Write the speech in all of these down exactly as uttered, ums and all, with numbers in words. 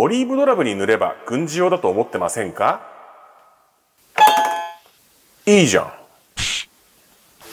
オリーブドラブに塗れば軍事用だと思ってませんか？いいじゃん。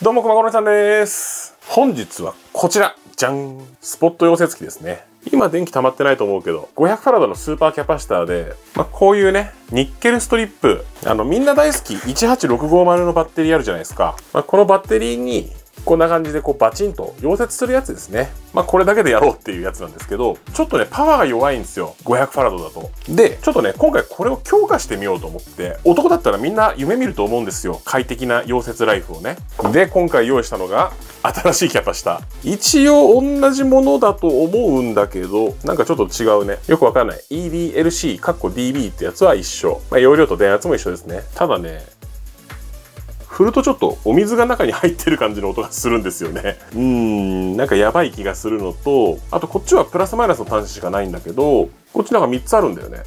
どうも、くまごろみさんです。本日はこちら。じゃん。スポット溶接機ですね。今電気溜まってないと思うけど、ごひゃくファラドのスーパーキャパシターで、まあ、こういうね、ニッケルストリップ。あの、みんな大好きいちはちろくごまるのバッテリーあるじゃないですか。まあ、このバッテリーに、こんな感じでこうバチンと溶接するやつですね。まあこれだけでやろうっていうやつなんですけど、ちょっとね、パワーが弱いんですよ。ごひゃくファラドだと。で、ちょっとね、今回これを強化してみようと思って、男だったらみんな夢見ると思うんですよ。快適な溶接ライフをね。で、今回用意したのが、新しいキャパシタ。一応同じものだと思うんだけど、なんかちょっと違うね。よくわかんない。イーディーエルシー ディービー ってやつは一緒。まあ容量と電圧も一緒ですね。ただね、振るとちょっとお水が中に入ってる感じの音がするんですよね。うーん、なんかやばい気がするのと、あとこっちはプラスマイナスの端子しかないんだけど、こっちなんかみっつあるんだよね。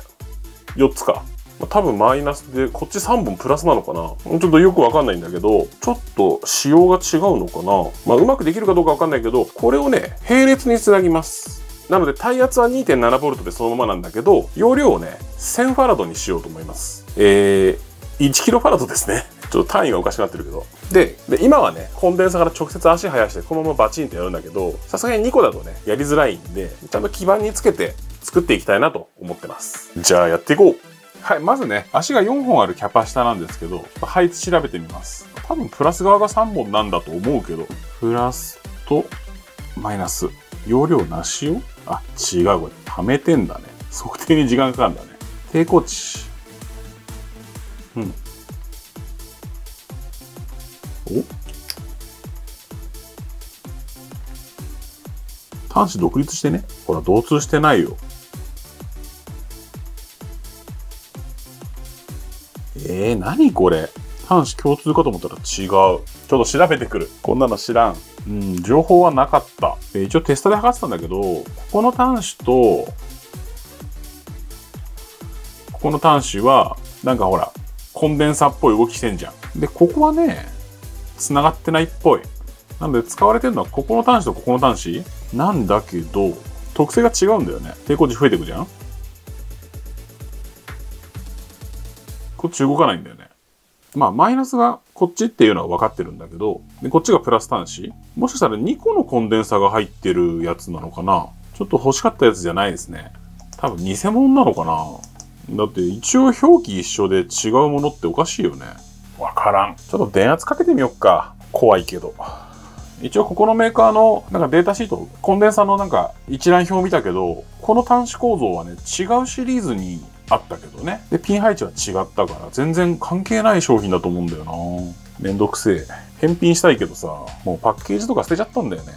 よっつか。まあ、多分マイナスで、こっちさんぼんプラスなのかな。ちょっとよくわかんないんだけど、ちょっと仕様が違うのかな。まあうまくできるかどうかわかんないけど、これをね、並列につなぎます。なので耐圧は にてんななボルト でそのままなんだけど、容量をね、せんファラドにしようと思います。えー、いちキロファラドですね。ちょっと単位がおかしくなってるけど。で、で今はね、コンデンサから直接足生やして、このままバチンとやるんだけど、さすがににこだとね、やりづらいんで、ちゃんと基板につけて作っていきたいなと思ってます。じゃあやっていこう。はい、まずね、足がよんほんあるキャパシタなんですけど、配置調べてみます。多分プラス側がさんぼんなんだと思うけど、プラスとマイナス。容量なしよ？あ、違う、これ。溜めてんだね。測定に時間かかるんだね。抵抗値。うん。端子独立してね。ほら、導通してないよ。えー、何これ。端子共通かと思ったら違う。ちょっと調べてくる。こんなの知らん。うん、情報はなかった。えー、一応テストで測ってたんだけど、ここの端子と、ここの端子は、なんかほら、コンデンサっぽい動きしてんじゃん。で、ここはね、繋がってないっぽい。なので使われてるのはここの端子とここの端子なんだけど、特性が違うんだよね。抵抗値増えていくじゃん。こっち動かないんだよね。まあマイナスがこっちっていうのは分かってるんだけど、でこっちがプラス端子、もしかしたらにこのコンデンサが入ってるやつなのかな。ちょっと欲しかったやつじゃないですね。多分偽物なのかな。だって一応表記一緒で違うものっておかしいよね。わからん。ちょっと電圧かけてみよっか。怖いけど。一応ここのメーカーのなんかデータシート、コンデンサーのなんか一覧表見たけど、この端子構造はね、違うシリーズにあったけどね。で、ピン配置は違ったから、全然関係ない商品だと思うんだよな。めんどくせえ。返品したいけどさ、もうパッケージとか捨てちゃったんだよね。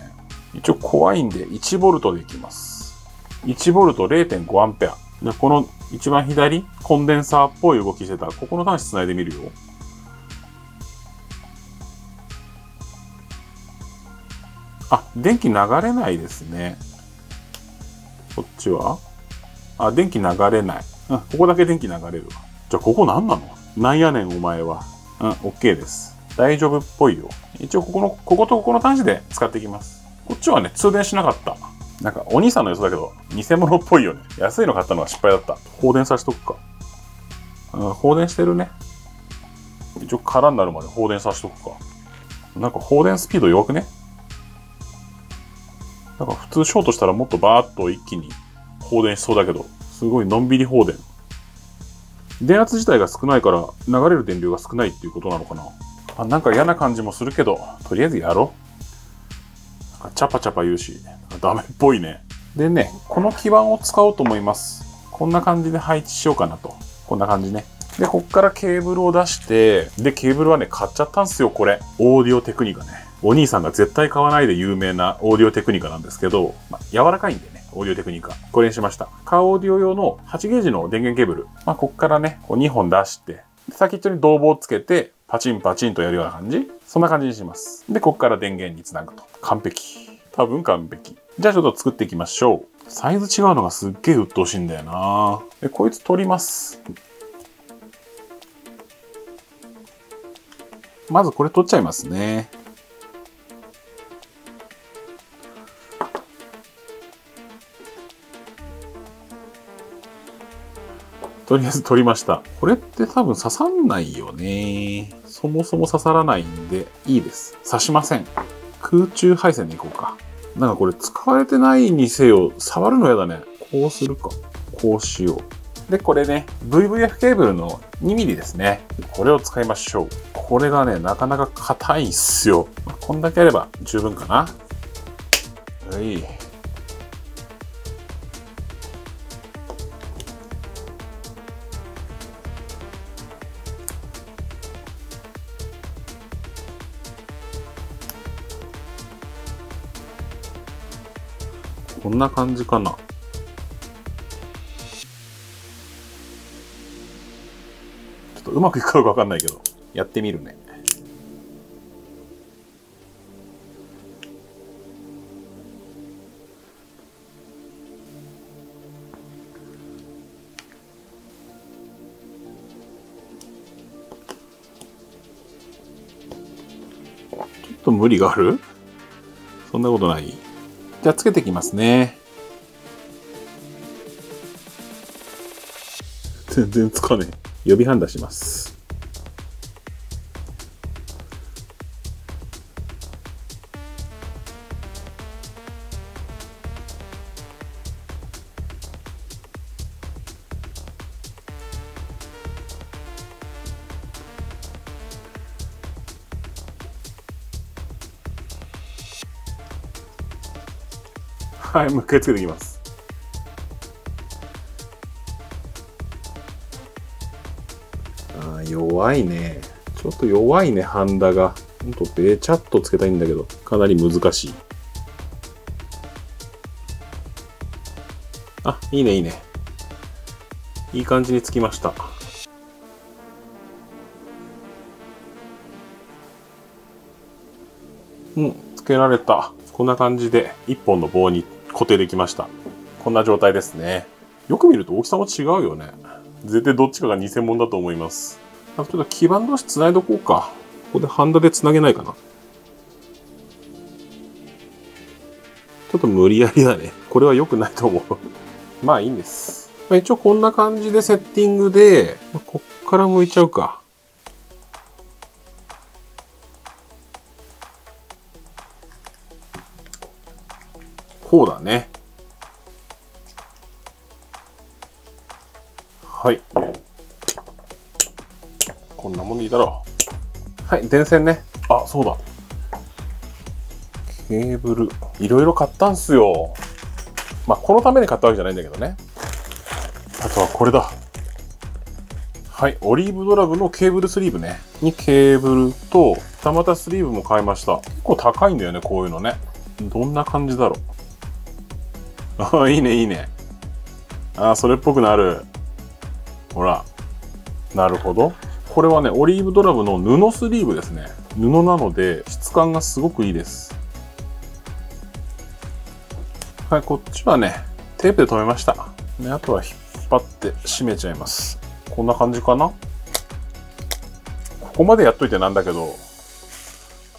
一応怖いんでいちボルトでいきます。いちボルト れいてんごアンペア。じゃあこの一番左、コンデンサーっぽい動きしてた、ここの端子繋いでみるよ。あ、電気流れないですね。こっちはあ、電気流れない。うん、ここだけ電気流れるわ。じゃあ、ここ何なの？なんやねん、お前は。うん、OK です。大丈夫っぽいよ。一応、ここの、こことここの端子で使っていきます。こっちはね、通電しなかった。なんか、お兄さんの予想だけど、偽物っぽいよね。安いの買ったのは失敗だった。放電させとくか。うん、放電してるね。一応、空になるまで放電させとくか。なんか、放電スピード弱くね？なんか普通ショートしたらもっとバーッと一気に放電しそうだけど、すごいのんびり放電。電圧自体が少ないから流れる電流が少ないっていうことなのかな。あ、なんか嫌な感じもするけど、とりあえずやろう。なんかチャパチャパ言うし、ダメっぽいね。でね、この基板を使おうと思います。こんな感じで配置しようかなと。こんな感じね。で、こっからケーブルを出して、で、ケーブルはね、買っちゃったんすよ、これ。オーディオテクニカね。お兄さんが絶対買わないで有名なオーディオテクニカなんですけど、まあ、柔らかいんでね、オーディオテクニカ。これにしました。カーオーディオ用のはちゲージの電源ケーブル。まあ、こっからね、こうにほん出して、先っちょに銅棒をつけて、パチンパチンとやるような感じ。そんな感じにします。で、こっから電源につなぐと。完璧。多分完璧。じゃあちょっと作っていきましょう。サイズ違うのがすっげえ鬱陶しいんだよな。で、こいつ取ります。まずこれ取っちゃいますね。とりあえず取りました。これって多分刺さんないよね。そもそも刺さらないんでいいです。刺しません。空中配線でいこうか。なんかこれ使われてないにせよ、触るのやだね。こうするか。こうしよう。で、これね、ブイブイエフ ケーブルのにミリですね。これを使いましょう。これがね、なかなか硬いんすよ。まあ、こんだけあれば十分かな。はい。こんな感じかな。ちょっとうまくいくかわかんないけど、やってみるね。ちょっと無理がある？そんなことない？じゃあつけていきますね。全然つかねえ。予備判断します。はい、もう一回つけていきます。あー、弱いね。ちょっと弱いね、ハンダが。ほんとべちゃっとつけたいんだけど、かなり難しい。あ、いいね、いいね。いい感じにつきました。うん、つけられた。こんな感じでいっぽんの棒に固定できました。こんな状態ですね。よく見ると大きさも違うよね。絶対どっちかが偽物だと思います。ちょっと基板同士繋いどこうか。ここでハンダで繋げないかな。ちょっと無理やりだね。これは良くないと思う。まあいいんです。一応こんな感じでセッティングで、こっから向いちゃうか。そうだね。はい。こんなもんでいいだろう。はい、電線ね。あ、そうだ。ケーブル。いろいろ買ったんすよ。まあ、このために買ったわけじゃないんだけどね。あとはこれだ。はい、オリーブドラムのケーブルスリーブね。にケーブルと、二股スリーブも買いました。結構高いんだよね、こういうのね。どんな感じだろう。ああ、いいね、いいね。ああ、それっぽくなる。ほら。なるほど。これはね、オリーブドラムの布スリーブですね。布なので、質感がすごくいいです。はい、こっちはね、テープで留めました。ね、あとは引っ張って締めちゃいます。こんな感じかな。ここまでやっといてなんだけど、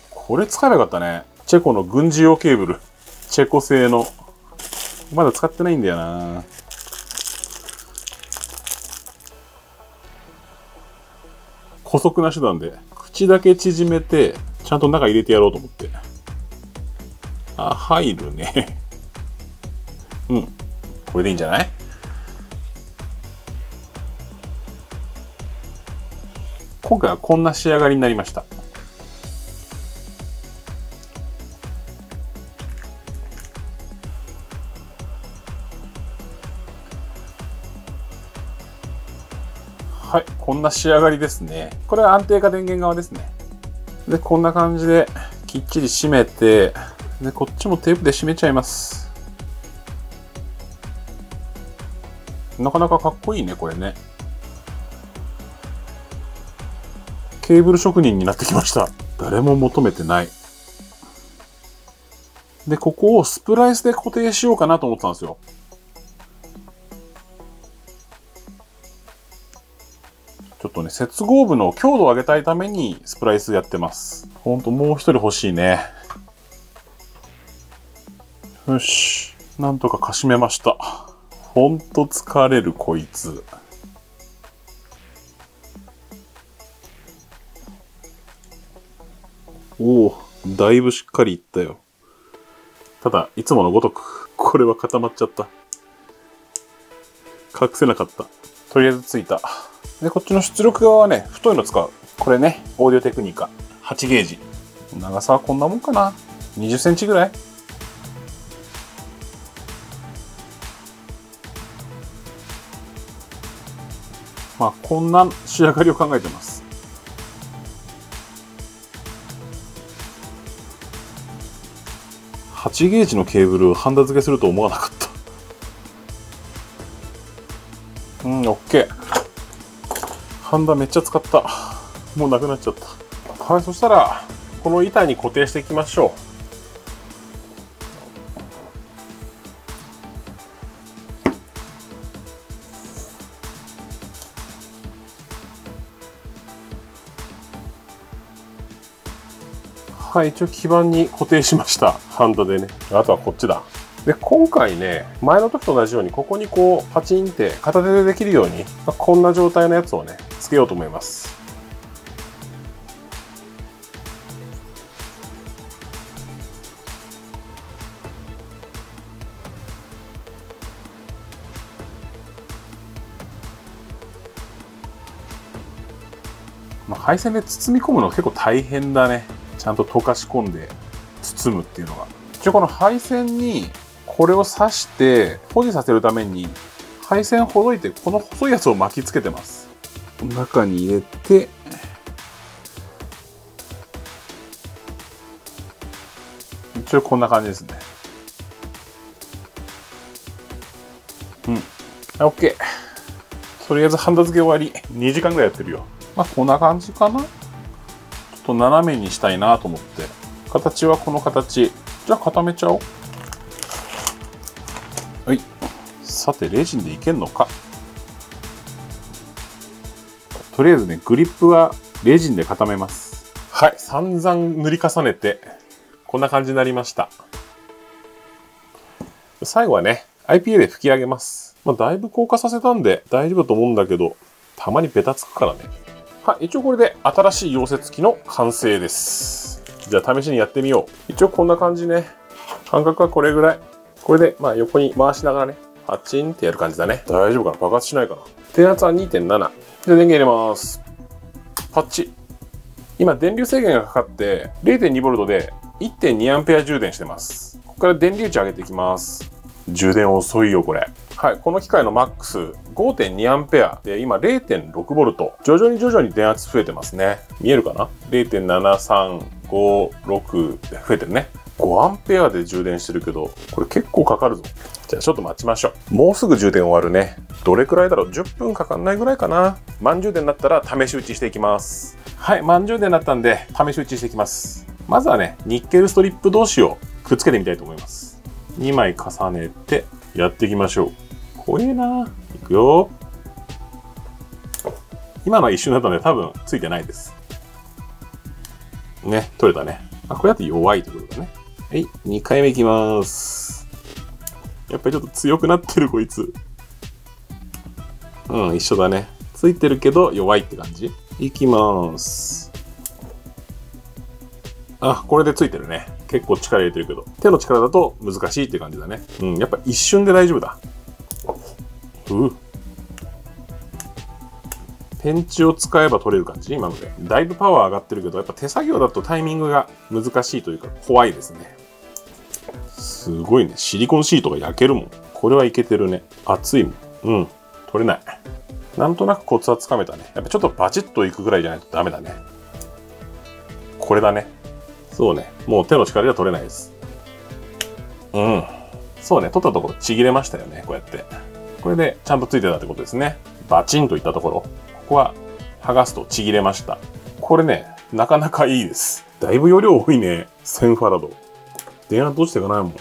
これ使えばよかったね。チェコの軍事用ケーブル。チェコ製の。まだ使ってないんだよな。姑息な手段で口だけ縮めてちゃんと中入れてやろうと思って。あ、入るね。うん、これでいいんじゃない。今回はこんな仕上がりになりました。はい、こんな仕上がりですね。これは安定化電源側ですね。で、こんな感じできっちり締めて、で、こっちもテープで締めちゃいます。なかなかかっこいいね、これね。ケーブル職人になってきました。誰も求めてない。で、ここをスプライスで固定しようかなと思ってたんですよ。ちょっとね、接合部の強度を上げたいためにスプライスやってます。ほんともう一人欲しいね。よし。なんとかかしめました。ほんと疲れるこいつ。おお、だいぶしっかりいったよ。ただ、いつものごとく、これは固まっちゃった。隠せなかった。とりあえずついた。で、こっちの出力側はね、太いの使う。これね、オーディオテクニカ。はちゲージ。長さはこんなもんかな。にじゅっセンチぐらい。まあ、こんな仕上がりを考えてます。はちゲージのケーブルをハンダ付けすると思わなかった。うん、オッケー。ハンダめっちゃ使った。もうなくなっちゃった。はい、そしたら、この板に固定していきましょう。はい、一応基板に固定しました。ハンダでね。あとはこっちだ。で、今回ね、前の時と同じように、ここにこう、パチンって片手でできるように、まあ、こんな状態のやつをね、つけようと思います。まあ、配線で包み込むの結構大変だね。ちゃんと溶かし込んで包むっていうのが。一応この配線にこれを刺して保持させるために配線ほどいてこの細いやつを巻きつけてます。中に入れて一応こんな感じですね。うん、 OK。 とりあえずハンダ付け終わり。にじかんぐらいやってるよ。まあこんな感じかな。ちょっと斜めにしたいなと思って。形はこの形。じゃあ固めちゃおう。はい。さて、レジンでいけんのか。とりあえずね、グリップはレジンで固めます。はい。散々塗り重ねて、こんな感じになりました。最後はね、アイピーエー で拭き上げます。まあ、だいぶ硬化させたんで大丈夫だと思うんだけど、たまにベタつくからね。はい、一応これで新しい溶接機の完成です。じゃあ試しにやってみよう。一応こんな感じね。間隔はこれぐらい。これで、まあ横に回しながらね、パチンってやる感じだね。大丈夫かな？爆発しないかな？電圧は にてんなな。じゃあ電源入れます。パチ。今電流制限がかかって れいてんにボルト で いってんにアンペア 充電してます。ここから電流値上げていきます。充電遅いよ、これ。はい、この機械のマックス ごてんにアンペア で今 れいてんろくボルト。徐々に徐々に電圧増えてますね。見えるかな？ れいてんななさんごろく で増えてるね。ごアンペア で充電してるけど、これ結構かかるぞ。じゃあちょっと待ちましょう。もうすぐ充電終わるね。どれくらいだろう？ じゅっぷんかかんないぐらいかな。満充電になったら試し打ちしていきます。はい、満充電になったんで試し打ちしていきます。まずはね、ニッケルストリップ同士をくっつけてみたいと思います。にまい重ねてやっていきましょう。怖えな。いくよ。今のは一瞬だったので多分ついてないです。ね、取れたね。あ、これだと弱いということだね。はい、にかいめいきます。やっぱりちょっと強くなってるこいつ。うん、一緒だね。ついてるけど弱いって感じ。いきます。あ、これでついてるね。結構力入れてるけど。手の力だと難しいって感じだね。うん、やっぱ一瞬で大丈夫だ。うペンチを使えば取れる感じ。今のでだいぶパワー上がってるけど、やっぱ手作業だとタイミングが難しいというか怖いですね。すごいね。シリコンシートが焼けるもん。これはいけてるね。熱いもん。うん、取れない。なんとなくコツはつかめたね。やっぱちょっとバチッといくぐらいじゃないとダメだね。これだね。そうね、もう手の力では取れないです。うん、そうね、取ったところちぎれましたよね。こうやってこれでちゃんとついてたってことですね。バチンといったところ、ここは剥がすとちぎれました。これね、なかなかいいです。だいぶ容量多いね。せんファラド。電圧落ちていかないもん。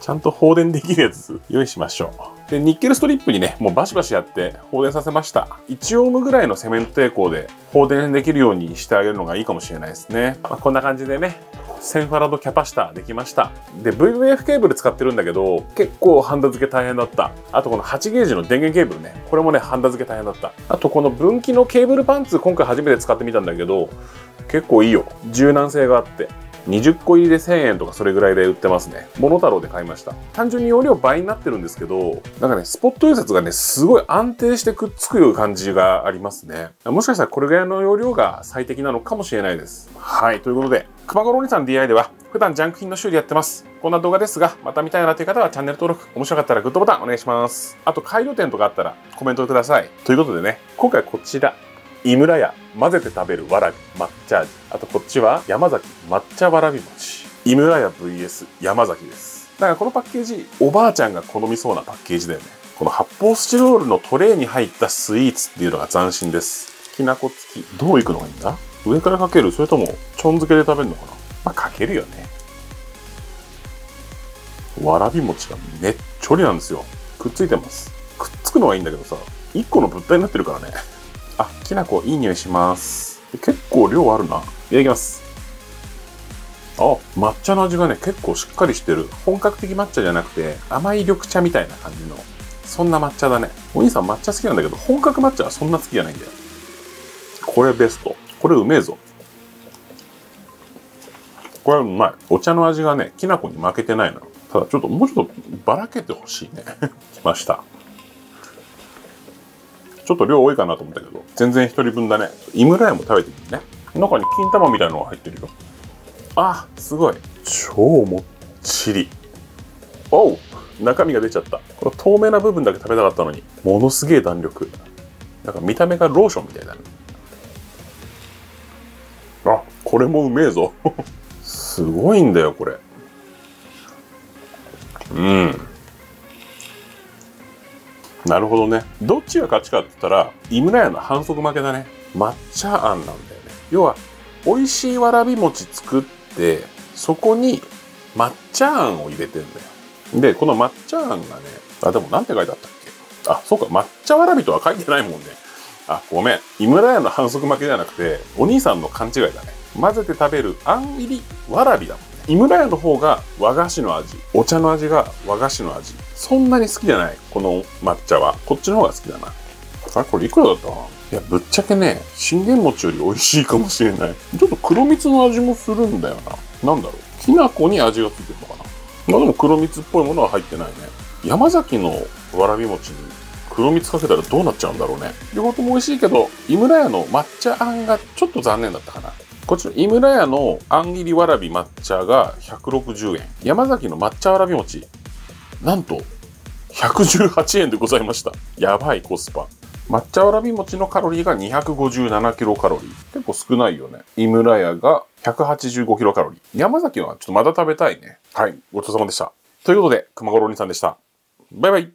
ちゃんと放電できるやつ用意しましょう。で、ニッケルストリップにね、もうバシバシやって放電させました。いちオームぐらいのセメント抵抗で放電できるようにしてあげるのがいいかもしれないですね。まあ、こんな感じでね、せんファラドキャパシタできました。で ブイブイエフ ケーブル使ってるんだけど結構ハンダ付け大変だった。あとこのはちゲージの電源ケーブルね、これもねハンダ付け大変だった。あとこの分岐のケーブルパンツ、今回初めて使ってみたんだけど結構いいよ、柔軟性があって。にじゅっこ入りでせんえんとかそれぐらいで売ってますね。モノタロウで買いました。単純に容量倍になってるんですけど、なんかね、スポット印刷がね、すごい安定してくっつくような感じがありますね。もしかしたらこれぐらいの容量が最適なのかもしれないです。はい、ということで、熊五郎兄さん ディーアイワイ では普段ジャンク品の修理やってます。こんな動画ですが、また見たいなという方はチャンネル登録、面白かったらグッドボタンお願いします。あと改良点とかあったらコメントください。ということでね、今回こちら。井村屋、混ぜて食べるわらび、抹茶味。あとこっちは、山崎、抹茶わらび餅。井村屋 ブイエス 山崎です。だからこのパッケージ、おばあちゃんが好みそうなパッケージだよね。この発泡スチロールのトレイに入ったスイーツっていうのが斬新です。きなこ付き。どういくのがいいんだ？上からかける？それとも、ちょん漬けで食べるのかな？まあ、かけるよね。わらび餅がねっちょりなんですよ。くっついてます。くっつくのはいいんだけどさ、いっこの物体になってるからね。あ、きな粉いい匂いします。結構量あるな。いただきます。あ、抹茶の味がね結構しっかりしてる。本格的抹茶じゃなくて甘い緑茶みたいな感じの、そんな抹茶だね。お兄さん抹茶好きなんだけど本格抹茶はそんな好きじゃないんだよ。これベスト。これうめえぞ。これうまい。お茶の味がねきな粉に負けてないの。ただちょっともうちょっとばらけてほしいね。きました。ちょっと量多いかなと思ったけど、全然ひとりぶんだね。井村屋も食べてみるね。中に金玉みたいなのが入ってるよ。あ、すごい。超もっちり。おう、中身が出ちゃった。この透明な部分だけ食べたかったのに、ものすげえ弾力。なんか見た目がローションみたいだね。あ、これもうめえぞ。すごいんだよ、これ。うん。なるほどね。どっちが勝ちかって言ったら、井村屋の反則負けだね。抹茶あんなんだよね。要は、美味しいわらび餅作って、そこに抹茶あんを入れてんだよ。で、この抹茶あんがね、あ、でもなんて書いてあったっけ？あ、そうか、抹茶わらびとは書いてないもんね。あ、ごめん。井村屋の反則負けじゃなくて、お兄さんの勘違いだね。混ぜて食べるあん入りわらびだもん。井村屋の方が和菓子の味、お茶の味が和菓子の味。そんなに好きじゃない、この抹茶は。こっちの方が好きだな。あれ、これいくらだったかな。いや、ぶっちゃけね、信玄餅より美味しいかもしれない。ちょっと黒蜜の味もするんだよな。なんだろう。きな粉に味がついてるのかな。まあでも黒蜜っぽいものは入ってないね。山崎のわらび餅に黒蜜かけたらどうなっちゃうんだろうね。両方とも美味しいけど、井村屋の抹茶あんがちょっと残念だったかな。こっちの井村屋のあん切りわらび抹茶がひゃくろくじゅうえん。山崎の抹茶わらび餅、なんとひゃくじゅうはちえんでございました。やばいコスパ。抹茶わらび餅のカロリーがにひゃくごじゅうななキロカロリー。結構少ないよね。井村屋がひゃくはちじゅうごキロカロリー。山崎のはちょっとまだ食べたいね。はい、ごちそうさまでした。ということで、熊五郎兄さんでした。バイバイ。